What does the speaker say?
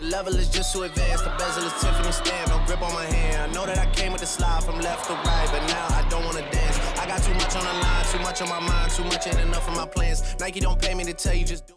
The level is just too advanced, the bezel is Tiffany stand, no grip on my hand. I know that I came with the slide from left to right, but now I don't wanna dance. I got too much on the line, too much on my mind, too much ain't enough of my plans. Nike don't pay me to tell you, just do